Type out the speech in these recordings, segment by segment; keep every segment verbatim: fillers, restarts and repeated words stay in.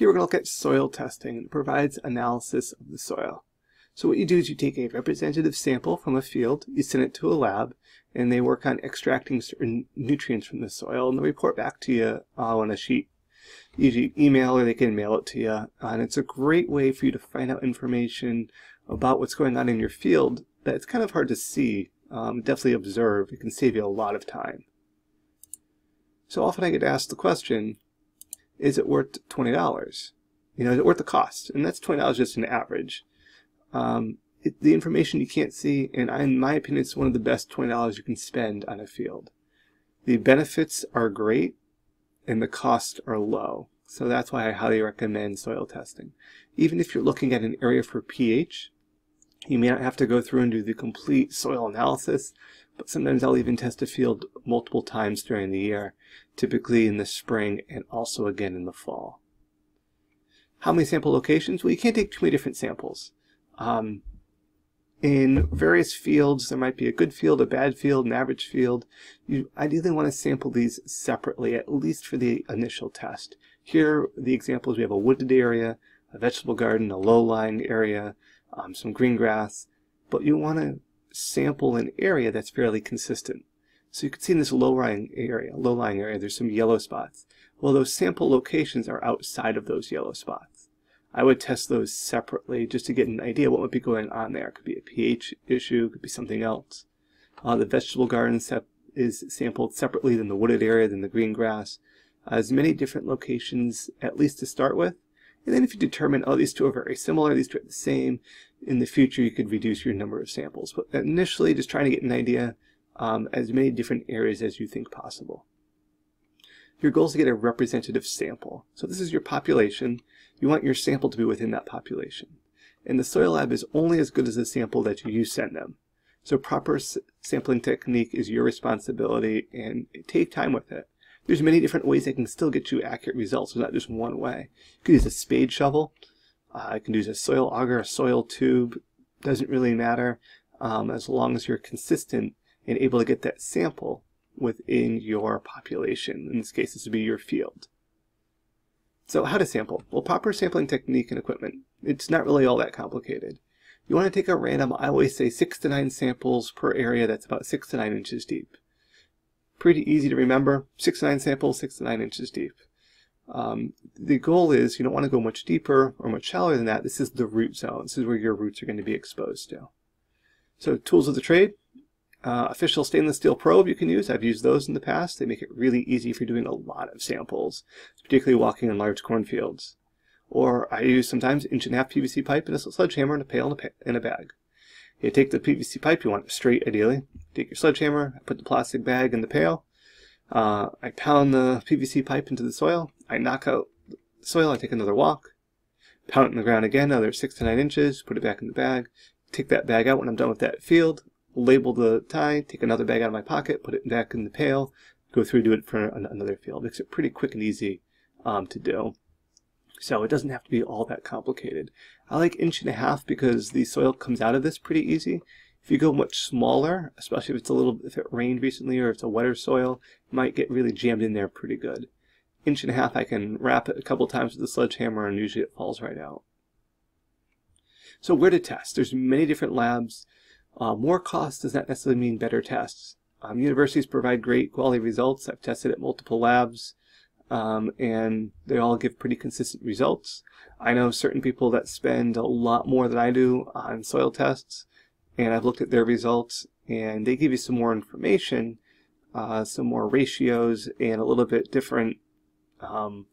Here we're going to look at soil testing, and it provides analysis of the soil. So what you do is you take a representative sample from a field, you send it to a lab, and they work on extracting certain nutrients from the soil, and they report back to you all on a sheet. Usually email, or they can mail it to you, and it's a great way for you to find out information about what's going on in your field that it's kind of hard to see. Um, definitely observe. It can save you a lot of time. So often I get asked the question, is it worth twenty dollars? You know, is it worth the cost? And that's twenty dollars just an average. Um, it, the information you can't see, and I, in my opinion, it's one of the best twenty dollars you can spend on a field. The benefits are great, and the costs are low. So that's why I highly recommend soil testing. Even if you're looking at an area for pH, you may not have to go through and do the complete soil analysis, but sometimes I'll even test a field multiple times during the year, typically in the spring and also again in the fall. How many sample locations? Well, you can't take too many different samples. Um, in various fields, there might be a good field, a bad field, an average field. You ideally want to sample these separately, at least for the initial test. Here, the examples, we have a wooded area, a vegetable garden, a low-lying area, um, some green grass, but you want to sample an area that's fairly consistent. So you can see in this low-lying area, low-lying area, there's some yellow spots. Well, those sample locations are outside of those yellow spots. I would test those separately just to get an idea what might be going on there. It could be a pH issue, it could be something else. Uh, the vegetable garden is sampled separately than the wooded area, than the green grass. Uh, as many different locations, at least to start with. And then if you determine, oh, these two are very similar, these two are the same, in the future you could reduce your number of samples. But initially, just trying to get an idea, um, as many different areas as you think possible. Your goal is to get a representative sample. So this is your population. You want your sample to be within that population. And the soil lab is only as good as the sample that you send them. So proper sampling technique is your responsibility, and take time with it. There's many different ways that can still get you accurate results. There's not just one way. You can use a spade shovel. Uh, you can use a soil auger, a soil tube. Doesn't really matter, um, as long as you're consistent and able to get that sample within your population. In this case, this would be your field. So how to sample? Well, proper sampling technique and equipment. It's not really all that complicated. You want to take a random, I always say six to nine samples per area that's about six to nine inches deep. Pretty easy to remember, six to nine samples, six to nine inches deep. Um, the goal is you don't want to go much deeper or much shallower than that. This is the root zone. This is where your roots are going to be exposed to. So tools of the trade. Uh, official stainless steel probe you can use. I've used those in the past. They make it really easy if you're doing a lot of samples, particularly walking in large cornfields. Or I use sometimes inch and a half P V C pipe and a sledgehammer and a pail and a, pa and a bag. You take the P V C pipe, you want it straight ideally. Take your sledgehammer, I put the plastic bag in the pail. Uh, I pound the P V C pipe into the soil. I knock out the soil, I take another walk. Pound it in the ground again, another six to nine inches, put it back in the bag. Take that bag out when I'm done with that field. Label the tie, take another bag out of my pocket, put it back in the pail, go through, do it for another field. It makes it pretty quick and easy um, to do. So it doesn't have to be all that complicated. I like inch and a half because the soil comes out of this pretty easy. If you go much smaller, especially if it's a little, if it rained recently or it's a wetter soil, it might get really jammed in there pretty good. Inch and a half, I can wrap it a couple times with a sledgehammer and usually it falls right out. So where to test? There's many different labs. Uh, more cost does not necessarily mean better tests. Um, universities provide great quality results. I've tested at multiple labs, um, and they all give pretty consistent results. I know certain people that spend a lot more than I do on soil tests, and I've looked at their results, and they give you some more information, uh, some more ratios, and a little bit different um,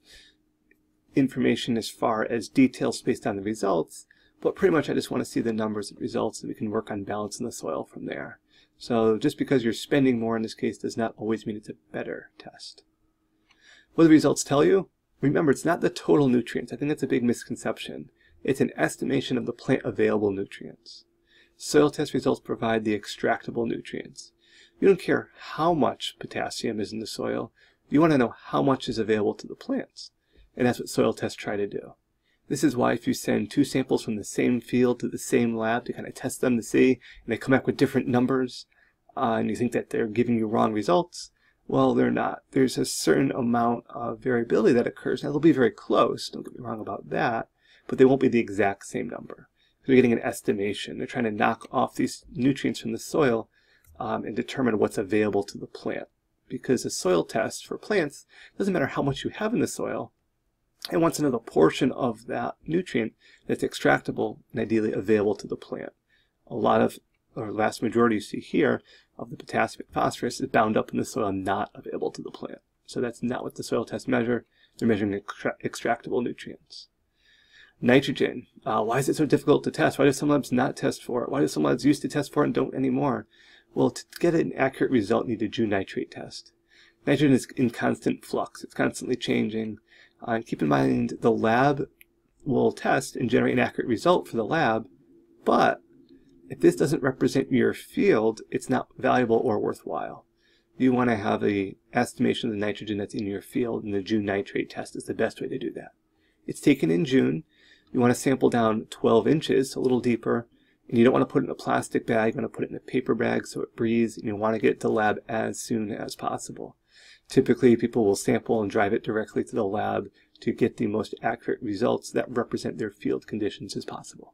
information as far as details based on the results. But pretty much I just want to see the numbers and results, and we can work on balancing the soil from there. So just because you're spending more in this case does not always mean it's a better test. What do the results tell you? Remember, it's not the total nutrients. I think that's a big misconception. It's an estimation of the plant available nutrients. Soil test results provide the extractable nutrients. You don't care how much potassium is in the soil. You want to know how much is available to the plants. And that's what soil tests try to do. This is why if you send two samples from the same field to the same lab to kind of test them to see, and they come back with different numbers, uh, and you think that they're giving you wrong results, Well, they're not. There's a certain amount of variability that occurs. Now, they'll be very close, don't get me wrong about that, but they won't be the exact same number. So they're getting an estimation. They're trying to knock off these nutrients from the soil um, and determine what's available to the plant. Because a soil test for plants, doesn't matter how much you have in the soil, it wants to know the portion of that nutrient that's extractable and ideally available to the plant. A lot of, or the vast majority you see here, of the potassium and phosphorus is bound up in the soil and not available to the plant. So that's not what the soil tests measure. They're measuring extra extractable nutrients. Nitrogen. Uh, why is it so difficult to test? Why do some labs not test for it? Why do some labs used to test for it and don't anymore? Well, to get an accurate result, you need to do a nitrate test. Nitrogen is in constant flux. It's constantly changing. Uh, and keep in mind, the lab will test and generate an accurate result for the lab, but if this doesn't represent your field, it's not valuable or worthwhile. You want to have an estimation of the nitrogen that's in your field, and the June nitrate test is the best way to do that. It's taken in June. You want to sample down twelve inches, a little deeper, and you don't want to put it in a plastic bag. You want to put it in a paper bag so it breathes, and you want to get it to lab as soon as possible. Typically, people will sample and drive it directly to the lab to get the most accurate results that represent their field conditions as possible.